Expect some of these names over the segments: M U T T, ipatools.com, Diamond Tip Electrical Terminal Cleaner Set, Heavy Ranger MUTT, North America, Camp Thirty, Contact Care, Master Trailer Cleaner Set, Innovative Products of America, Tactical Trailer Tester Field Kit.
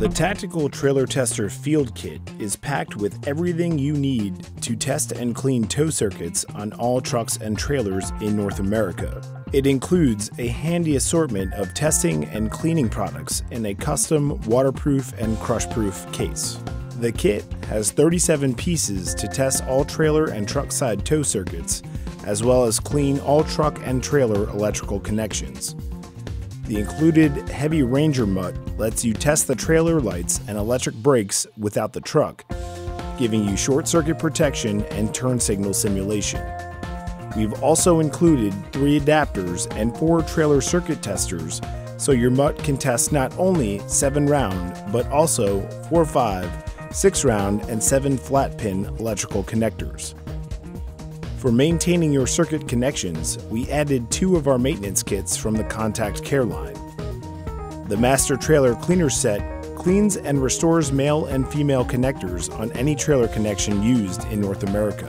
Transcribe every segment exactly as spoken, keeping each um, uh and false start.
The Tactical Trailer Tester Field Kit is packed with everything you need to test and clean tow circuits on all trucks and trailers in North America. It includes a handy assortment of testing and cleaning products in a custom waterproof and crushproof case. The kit has thirty-seven pieces to test all trailer and truck side tow circuits, as well as clean all truck and trailer electrical connections. The included Heavy Ranger M U T T lets you test the trailer lights and electric brakes without the truck, giving you short circuit protection and turn signal simulation. We've also included three adapters and four trailer circuit testers, so your M U T T can test not only seven round, but also four, five, six round and seven flat pin electrical connectors. For maintaining your circuit connections, we added two of our maintenance kits from the Contact Care line. The Master Trailer Cleaner Set cleans and restores male and female connectors on any trailer connection used in North America.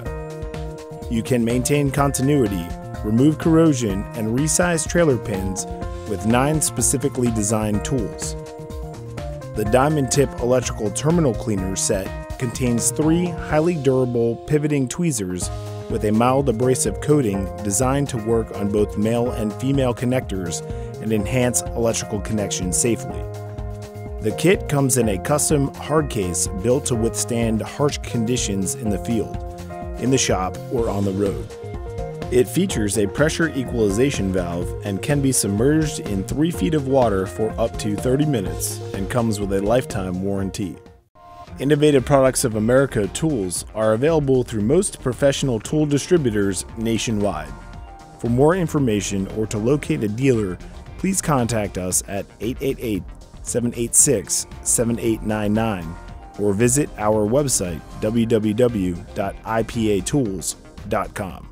You can maintain continuity, remove corrosion, and resize trailer pins with nine specifically designed tools. The Diamond Tip Electrical Terminal Cleaner Set contains three highly durable pivoting tweezers with a mild abrasive coating designed to work on both male and female connectors and enhance electrical connections safely. The kit comes in a custom hard case built to withstand harsh conditions in the field, in the shop, or on the road. It features a pressure equalization valve and can be submerged in three feet of water for up to thirty minutes and comes with a lifetime warranty. Innovative Products of America tools are available through most professional tool distributors nationwide. For more information or to locate a dealer, please contact us at eight eight eight, seven eight six, seven eight nine nine or visit our website w w w dot i p a tools dot com.